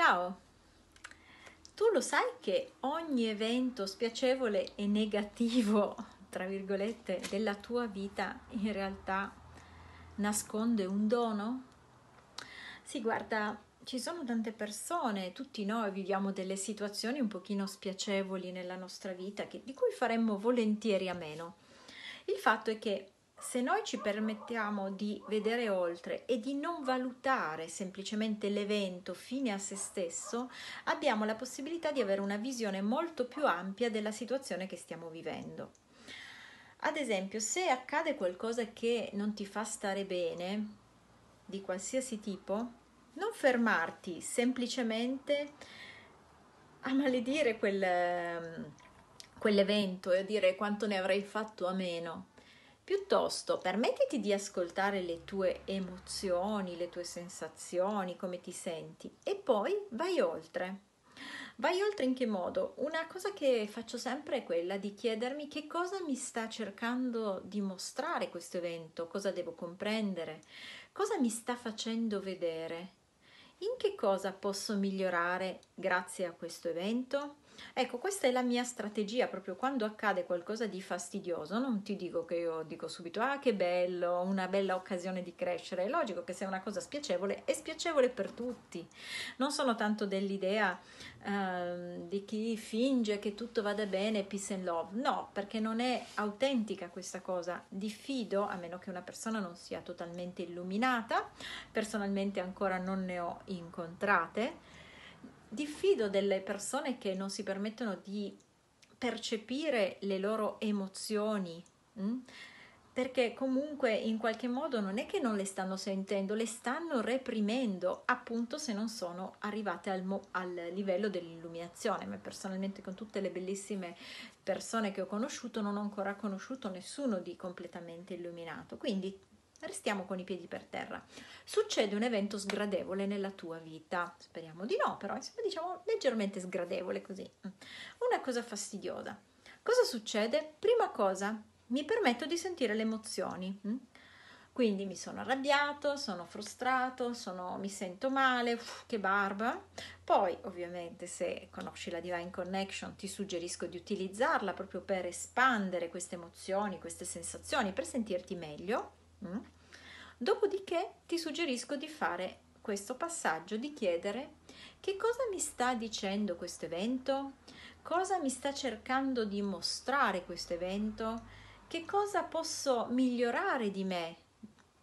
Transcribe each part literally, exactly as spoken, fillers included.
Ciao! Tu lo sai che ogni evento spiacevole e negativo, tra virgolette, della tua vita in realtà nasconde un dono? Sì, guarda, ci sono tante persone, tutti noi viviamo delle situazioni un pochino spiacevoli nella nostra vita, che, di cui faremmo volentieri a meno. Il fatto è che se noi ci permettiamo di vedere oltre e di non valutare semplicemente l'evento fine a se stesso, abbiamo la possibilità di avere una visione molto più ampia della situazione che stiamo vivendo. Ad esempio, se accade qualcosa che non ti fa stare bene, di qualsiasi tipo, non fermarti semplicemente a maledire quel, quell'evento e a dire quanto ne avrei fatto a meno. Piuttosto, permettiti di ascoltare le tue emozioni, le tue sensazioni, come ti senti, e poi vai oltre. Vai oltre in che modo? Una cosa che faccio sempre è quella di chiedermi che cosa mi sta cercando di mostrare questo evento, cosa devo comprendere, cosa mi sta facendo vedere, in che cosa posso migliorare grazie a questo evento. Ecco, questa è la mia strategia, proprio quando accade qualcosa di fastidioso. Non ti dico che io dico subito, ah che bello, una bella occasione di crescere. È logico che se è una cosa spiacevole, è spiacevole per tutti. Non sono tanto dell'idea eh, di chi finge che tutto vada bene, peace and love. No, perché non è autentica questa cosa. Diffido, a meno che una persona non sia totalmente illuminata, personalmente ancora non ne ho incontrate, diffido delle persone che non si permettono di percepire le loro emozioni, mh? perché comunque in qualche modo non è che non le stanno sentendo, le stanno reprimendo, appunto, se non sono arrivate al, mo- al livello dell'illuminazione. Ma personalmente, con tutte le bellissime persone che ho conosciuto, non ho ancora conosciuto nessuno di completamente illuminato. Quindi restiamo con i piedi per terra. Succede un evento sgradevole nella tua vita? Speriamo di no, però insomma, diciamo leggermente sgradevole, così. Una cosa fastidiosa. Cosa succede? Prima cosa, mi permetto di sentire le emozioni. Quindi mi sono arrabbiato, sono frustrato, sono, mi sento male, uff, che barba. Poi, ovviamente, se conosci la Divine Connection, ti suggerisco di utilizzarla proprio per espandere queste emozioni, queste sensazioni, per sentirti meglio. Mm. Dopodiché ti suggerisco di fare questo passaggio, di chiedere che cosa mi sta dicendo questo evento, cosa mi sta cercando di mostrare questo evento, che cosa posso migliorare di me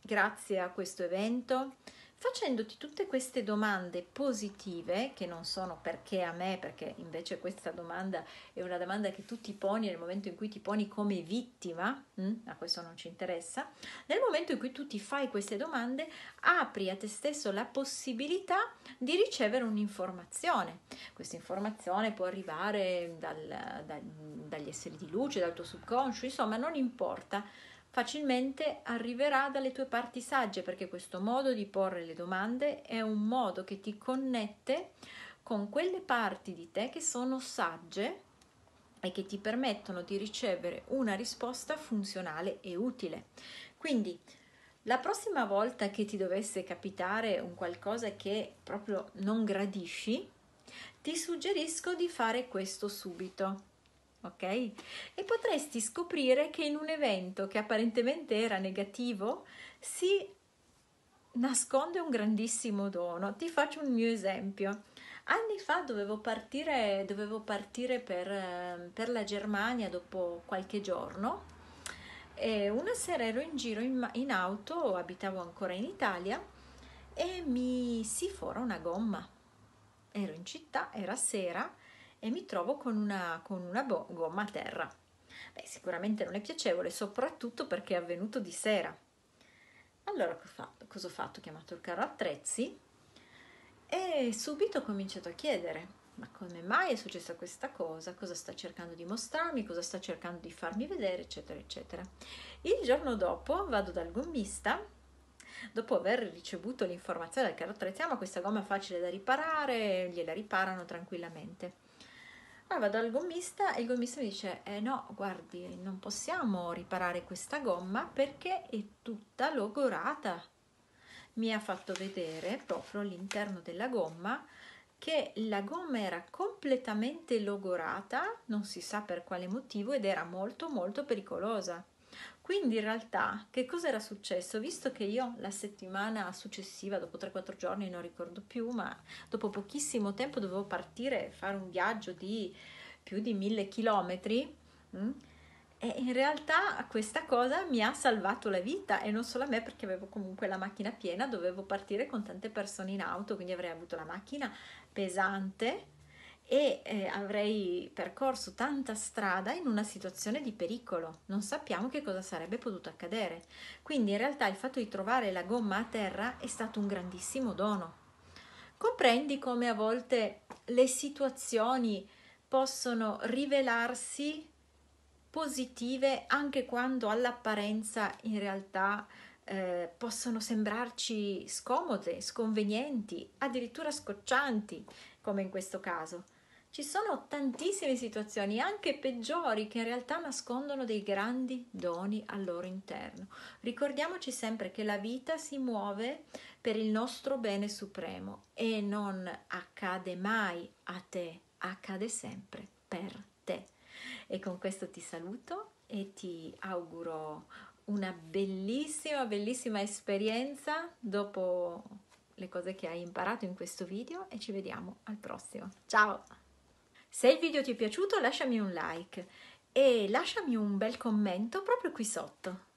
grazie a questo evento, facendoti tutte queste domande positive, che non sono perché a me, perché invece questa domanda è una domanda che tu ti poni nel momento in cui ti poni come vittima, mm? a questo non ci interessa. Nel momento in cui tu ti fai queste domande, apri a te stesso la possibilità di ricevere un'informazione. Questa informazione può arrivare dal, dal, dagli esseri di luce, dal tuo subconscio, insomma non importa. Facilmente arriverà dalle tue parti sagge, perché questo modo di porre le domande è un modo che ti connette con quelle parti di te che sono sagge e che ti permettono di ricevere una risposta funzionale e utile. Quindi la prossima volta che ti dovesse capitare un qualcosa che proprio non gradisci, ti suggerisco di fare questo subito. Ok? E potresti scoprire che in un evento che apparentemente era negativo si nasconde un grandissimo dono. Ti faccio un mio esempio. Anni fa dovevo partire, dovevo partire per, per la Germania dopo qualche giorno. E una sera ero in giro in, in auto, abitavo ancora in Italia, e mi si fora una gomma. Ero in città, era sera, e mi trovo con una, con una bo- gomma a terra. Beh, sicuramente non è piacevole, soprattutto perché è avvenuto di sera. Allora, cosa ho fatto? Ho chiamato il carro attrezzi e subito ho cominciato a chiedere: ma come mai è successa questa cosa? Cosa sta cercando di mostrarmi? Cosa sta cercando di farmi vedere? Eccetera, eccetera. Il giorno dopo vado dal gommista, dopo aver ricevuto l'informazione dal carro attrezzi: ah, ma questa gomma è facile da riparare, gliela riparano tranquillamente. Allora vado al gommista e il gommista mi dice: eh no, guardi, non possiamo riparare questa gomma perché è tutta logorata. Mi ha fatto vedere proprio l'interno della gomma che la gomma era completamente logorata, non si sa per quale motivo, ed era molto molto pericolosa. Quindi in realtà che cosa era successo? Visto che io la settimana successiva, dopo tre quattro giorni, non ricordo più, ma dopo pochissimo tempo dovevo partire e fare un viaggio di più di mille chilometri, e in realtà questa cosa mi ha salvato la vita, e non solo a me, perché avevo comunque la macchina piena, dovevo partire con tante persone in auto, quindi avrei avuto la macchina pesante e eh, avrei percorso tanta strada in una situazione di pericolo. Non sappiamo che cosa sarebbe potuto accadere. Quindi in realtà il fatto di trovare la gomma a terra è stato un grandissimo dono. Comprendi come a volte le situazioni possono rivelarsi positive anche quando all'apparenza in realtà eh, possono sembrarci scomode, sconvenienti, addirittura scoccianti, come in questo caso. Ci sono tantissime situazioni, anche peggiori, che in realtà nascondono dei grandi doni al loro interno. Ricordiamoci sempre che la vita si muove per il nostro bene supremo e non accade mai a te, accade sempre per te. E con questo ti saluto e ti auguro una bellissima, bellissima esperienza dopo le cose che hai imparato in questo video, e ci vediamo al prossimo. Ciao! Se il video ti è piaciuto, lasciami un like e lasciami un bel commento proprio qui sotto.